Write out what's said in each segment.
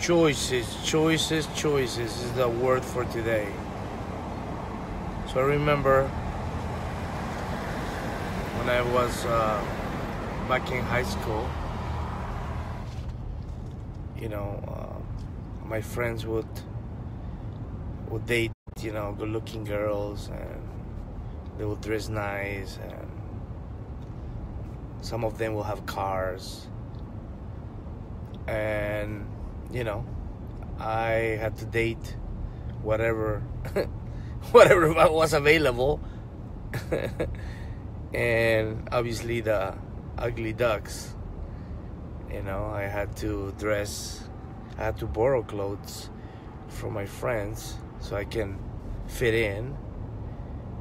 Choices is the word for today. So I remember when I was back in high school, you know, my friends would date, you know, good-looking girls, and they would dress nice, and some of them will have cars. And, you know, I had to date whatever was available. And obviously the ugly ducks, you know, I had to borrow clothes from my friends so I can fit in.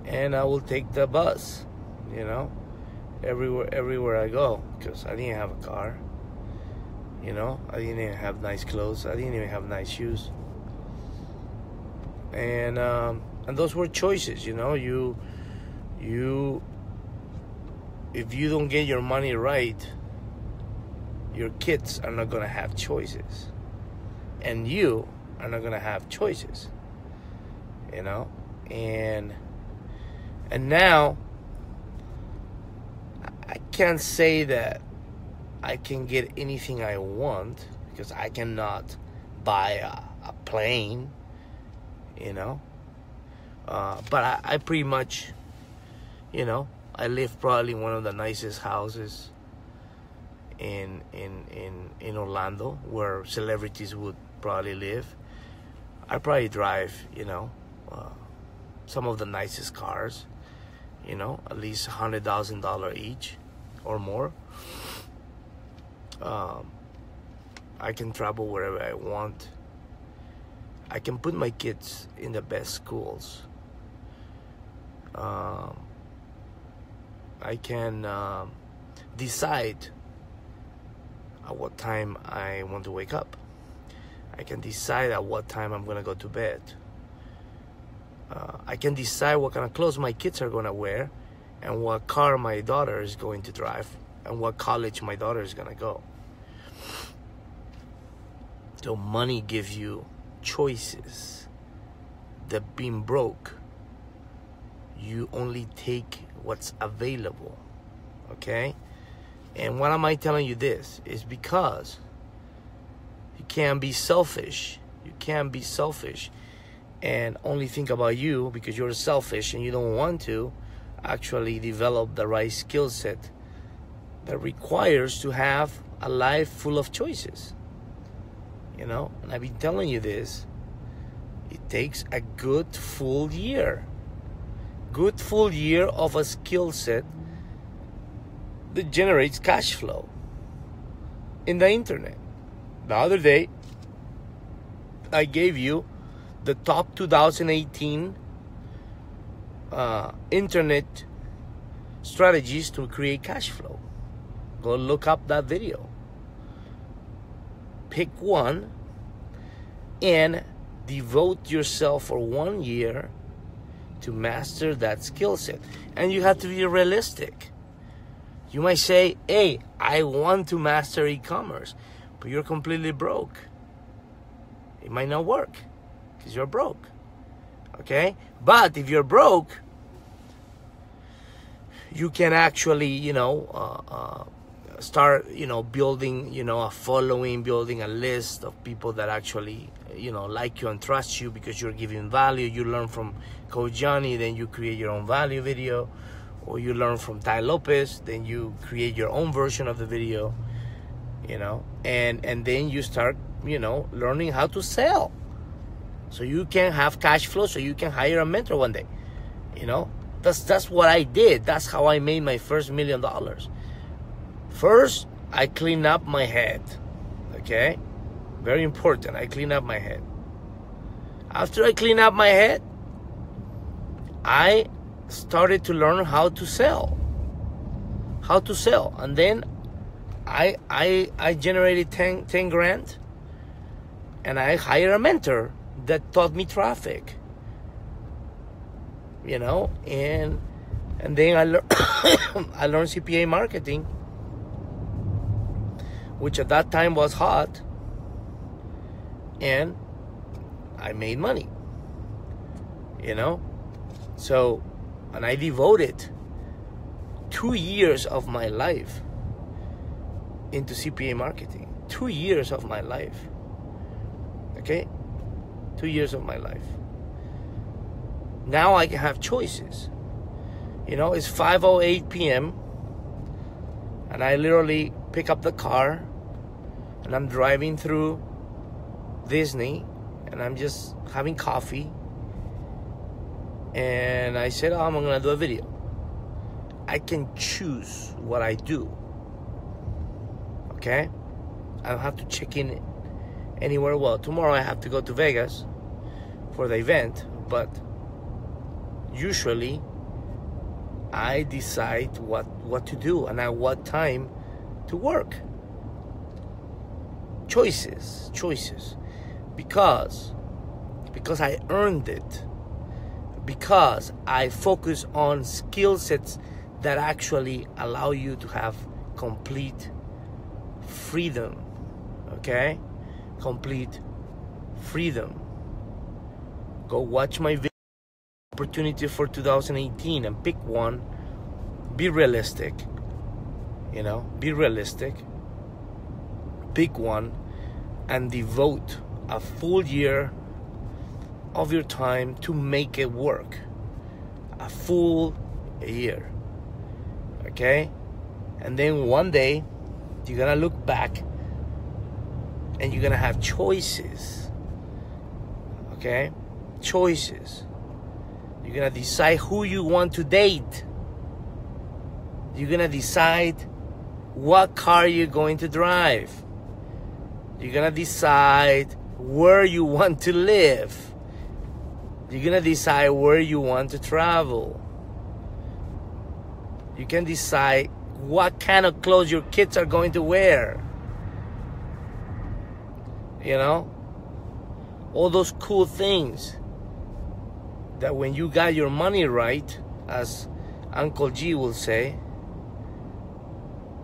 And I will take the bus, you know, everywhere I go, because I didn't have a car. You know, I didn't even have nice clothes. I didn't even have nice shoes. And those were choices, you know. If you don't get your money right, your kids are not gonna have choices, and you are not gonna have choices. You know, and now I can't say that I can get anything I want, because I cannot buy a plane, you know. But I pretty much, you know, I live probably in one of the nicest houses in Orlando, where celebrities would probably live. I probably drive, you know, some of the nicest cars, you know, at least $100,000 each or more. I can travel wherever I want. I can put my kids in the best schools. I can decide at what time I want to wake up. I can decide at what time I'm gonna go to bed. I can decide what kind of clothes my kids are gonna wear, and what car my daughter is going to drive, and what college my daughter is gonna go. So money gives you choices. That being broke, you only take what's available, okay? And why am I telling you this? It's because you can't be selfish. You can't be selfish and only think about you, because you're selfish and you don't want to actually develop the right skill set that requires to have a life full of choices. You know, and I've been telling you this, it takes a good full year. Good full year of a skill set that generates cash flow in the internet. The other day, I gave you the top 2018 internet strategies to create cash flow. Go look up that video. Pick one and devote yourself for 1 year to master that skill set. And you have to be realistic. You might say, hey, I want to master e-commerce, but you're completely broke. It might not work because you're broke, okay? But if you're broke, you can actually, you know, start, you know, building, you know, a following, building a list of people that actually, you know, like you and trust you because you're giving value. You learn from Coach Giani, then you create your own value video, or you learn from Ty Lopez, then you create your own version of the video, you know, and then you start, you know, learning how to sell, so you can have cash flow, so you can hire a mentor one day, you know. That's what I did. That's how I made my first $1 million. First, I clean up my head, okay? Very important, I clean up my head. After I clean up my head, I started to learn how to sell. And then I generated 10 grand, and I hired a mentor that taught me traffic, you know, and then I learned CPA marketing, which at that time was hot, and I made money, you know? So, and I devoted 2 years of my life into CPA marketing. 2 years of my life, okay? 2 years of my life. Now I can have choices. You know, it's 5:08 p.m. and I literally pick up the car and I'm driving through Disney and I'm just having coffee. And I said, oh, I'm gonna do a video. I can choose what I do, okay? I don't have to check in anywhere. Well, tomorrow I have to go to Vegas for the event, but usually I decide what to do and at what time to work. Choices. Because I earned it. Because I focus on skill sets that actually allow you to have complete freedom, okay? Complete freedom. Go watch my video, opportunity for 2018, and pick one. Be realistic, you know, be realistic. Pick one and devote a full year of your time to make it work. A full year, okay? And then one day you're gonna look back and you're gonna have choices, okay? Choices. You're gonna decide who you want to date. You're gonna decide what car you're going to drive. You're gonna decide where you want to live. You're gonna decide where you want to travel. You can decide what kind of clothes your kids are going to wear. You know? All those cool things that when you got your money right, as Uncle G will say,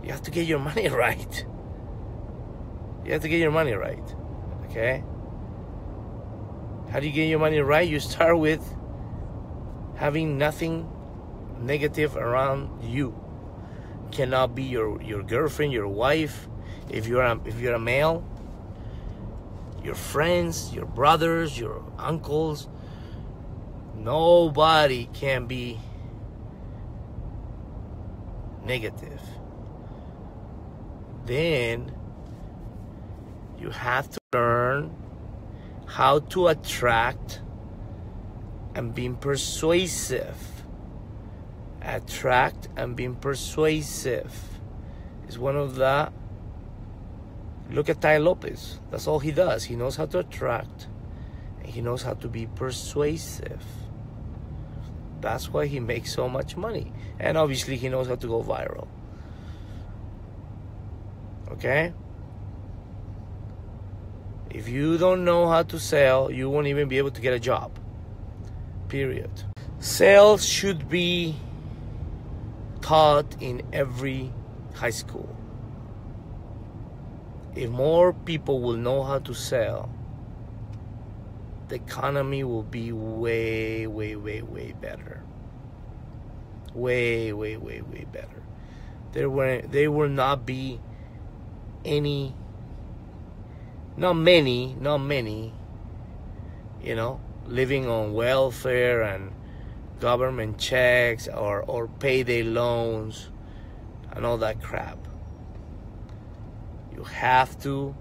you have to get your money right. You have to get your money right, okay? How do you get your money right? You start with having nothing negative around you. Cannot be your girlfriend, your wife, if you're a male, your friends, your brothers, your uncles. Nobody can be negative. Then you have to learn how to attract and being persuasive. Attract and being persuasive is one of the... Look at Ty Lopez. That's all he does. He knows how to attract and he knows how to be persuasive. That's why he makes so much money. And obviously he knows how to go viral. Okay? If you don't know how to sell, you won't even be able to get a job. Period. Sales should be taught in every high school. If more people will know how to sell, the economy will be way, way, way, way better. Way, way, way, way better. There will not be any... Not many, you know, living on welfare and government checks or payday loans and all that crap. You have to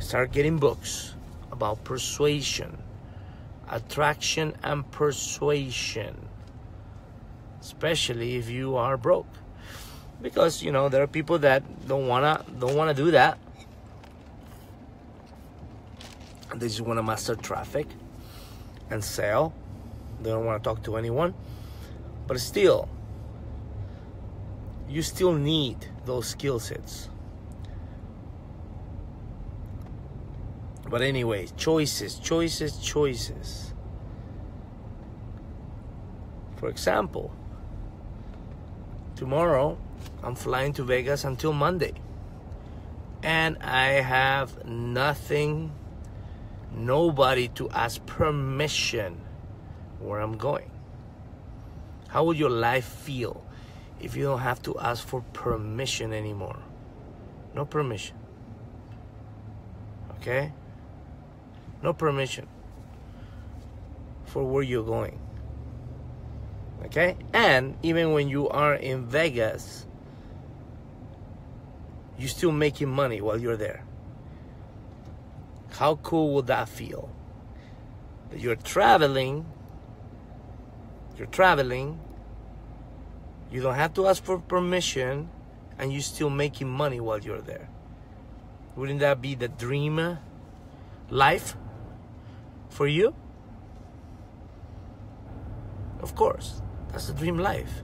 start getting books about persuasion, attraction and persuasion, especially if you are broke. Because, you know, there are people that don't wanna do that. They just want to master traffic and sell. They don't want to talk to anyone. But still, you still need those skill sets. But anyway, choices. For example, tomorrow I'm flying to Vegas until Monday. and I have nothing, nobody to ask permission where I'm going. How would your life feel if you don't have to ask for permission anymore? No permission. Okay? No permission for where you're going. Okay? And even when you are in Vegas, you're still making money while you're there. How cool would that feel? That you're traveling, you don't have to ask for permission, and you're still making money while you're there. Wouldn't that be the dream life for you? Of course, that's a dream life.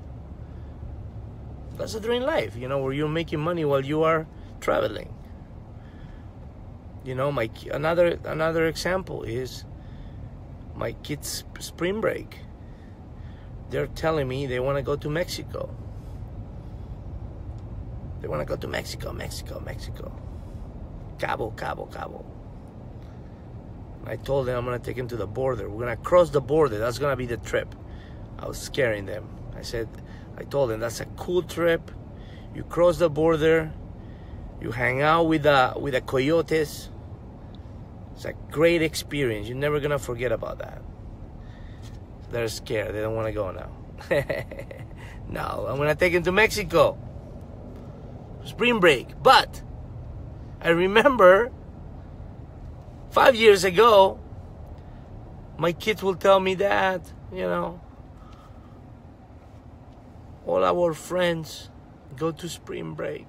That's a dream life, you know, where you're making money while you are traveling. You know, my another example is my kids' spring break. They're telling me they want to go to Mexico. They want to go to Mexico. Cabo. I told them I'm going to take them to the border. We're going to cross the border. That's going to be the trip. I was scaring them. I told them that's a cool trip. You cross the border. You hang out with the coyotes. It's a great experience. You're never gonna forget about that. They're scared. They don't want to go now. No, I'm gonna take them to Mexico. Spring break. But I remember 5 years ago, my kids will tell me that, you know, all our friends go to spring break.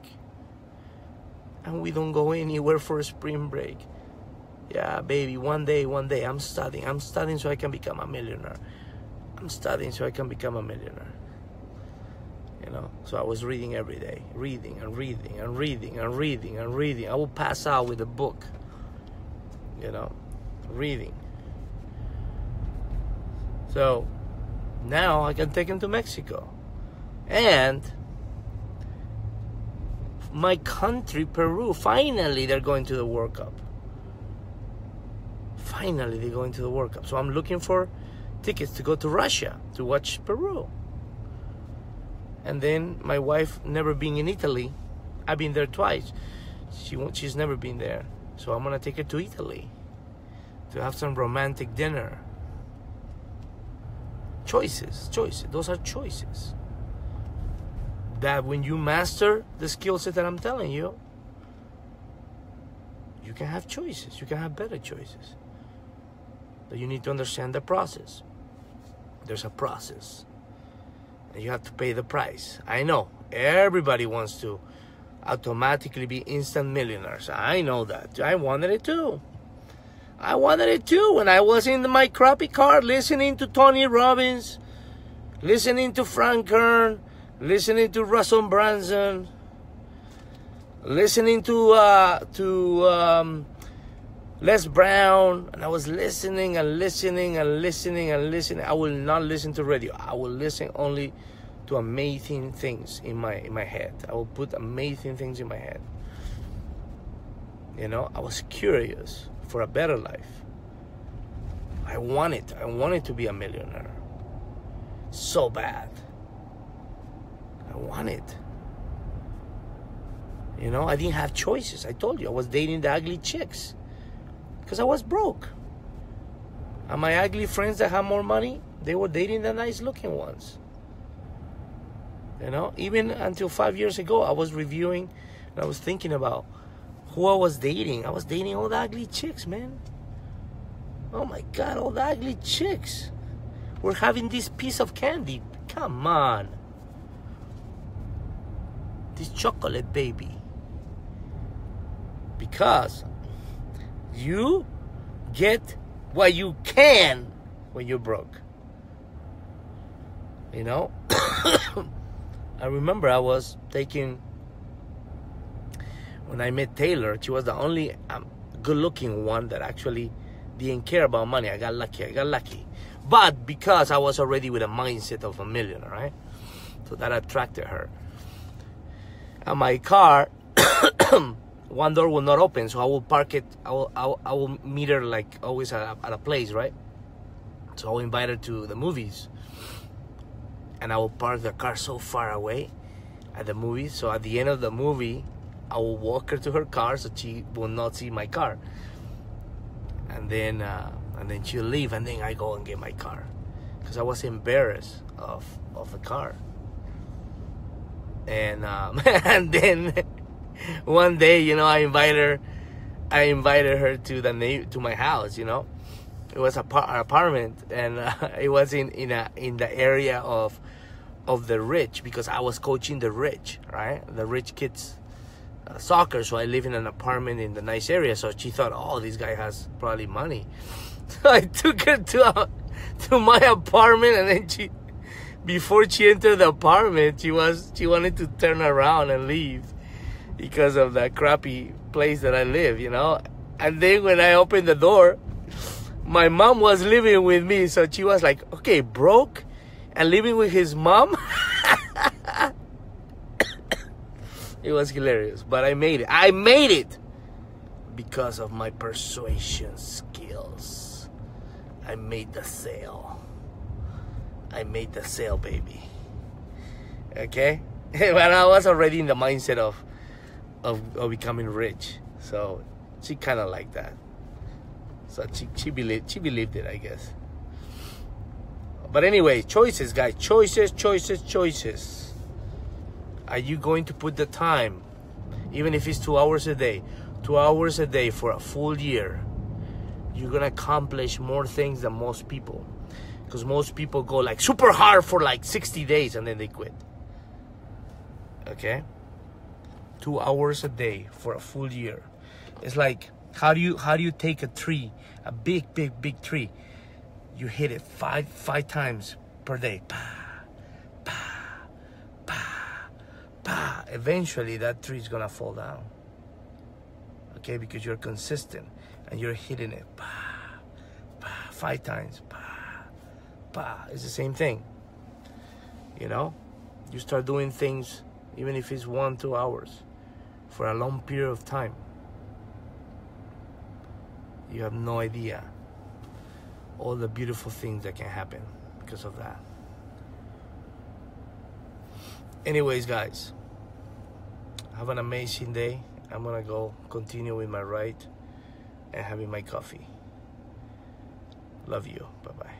And we don't go anywhere for a spring break. Yeah, baby, one day, I'm studying so I can become a millionaire. You know, so I was reading every day, reading. I would pass out with a book, you know, reading. So now I can take him to Mexico. And my country, Peru, finally they're going to the World Cup. So I'm looking for tickets to go to Russia to watch Peru. And then my wife, never been in Italy, I've been there twice. She's never been there. So I'm gonna take her to Italy to have some romantic dinner. Choices. Those are choices. That when you master the skill set that I'm telling you, you can have choices. You can have better choices. But you need to understand the process. There's a process. And you have to pay the price. I know. Everybody wants to automatically be instant millionaires. I know that. I wanted it too. When I was in my crappy car listening to Tony Robbins, listening to Frank Kern, listening to Russell Branson, listening to Les Brown, and I was listening. I will not listen to radio. I will listen only to amazing things in my head. I will put amazing things in my head. You know, I was curious for a better life. I wanted to be a millionaire. So bad. I want it. You know, I didn't have choices. I told you, I was dating the ugly chicks because I was broke. And my ugly friends that had more money, they were dating the nice looking ones. You know, even until 5 years ago, I was reviewing and I was thinking about who I was dating. I was dating all the ugly chicks, man. Oh my God, all the ugly chicks. We're having this piece of candy. Come on. This chocolate baby, because you get what you can when you're broke, you know. I remember I was taking, when I met Taylor, she was the only good looking one that actually didn't care about money. I got lucky, but because I was already with a mindset of a millionaire, right? So that attracted her. And my car one door will not open, so I will park it. I will meet her like always at a place, right? So I will invite her to the movies, and I will park the car so far away at the movies. So at the end of the movie, I will walk her to her car so she will not see my car. And then she'll leave, and then I go and get my car because I was embarrassed of the car. And then one day, you know, I invited her to my house. You know, it was an apartment, and it was in the area of the rich, because I was coaching the rich, right? The rich kids soccer. So I live in an apartment in the nice area. So she thought, oh, this guy has probably money. So I took her to my apartment, and then she, before she entered the apartment, she wanted to turn around and leave because of that crappy place that I live, you know. And then when I opened the door, my mom was living with me. So she was like, okay, broke and living with his mom. It was hilarious, but I made it. I made it because of my persuasion skills. I made the sale. I made the sale, baby. Okay? But I was already in the mindset of becoming rich. So she kind of liked that. So she believed it, I guess. But anyway, choices, guys. Choices, choices, choices. Are you going to put the time, even if it's 2 hours a day, 2 hours a day for a full year? You're going to accomplish more things than most people, because most people go like super hard for like 60 days and then they quit. Okay? 2 hours a day for a full year. It's like, how do you take a tree, a big tree? You hit it five times per day. Eventually that tree is gonna fall down, okay? Because you're consistent and you're hitting it five times. It's the same thing, you know. You start doing things, even if it's 1-2 hours for a long period of time. You have no idea all the beautiful things that can happen because of that. Anyways, guys, have an amazing day. I'm gonna go continue with my ride and having my coffee. Love you. Bye-bye.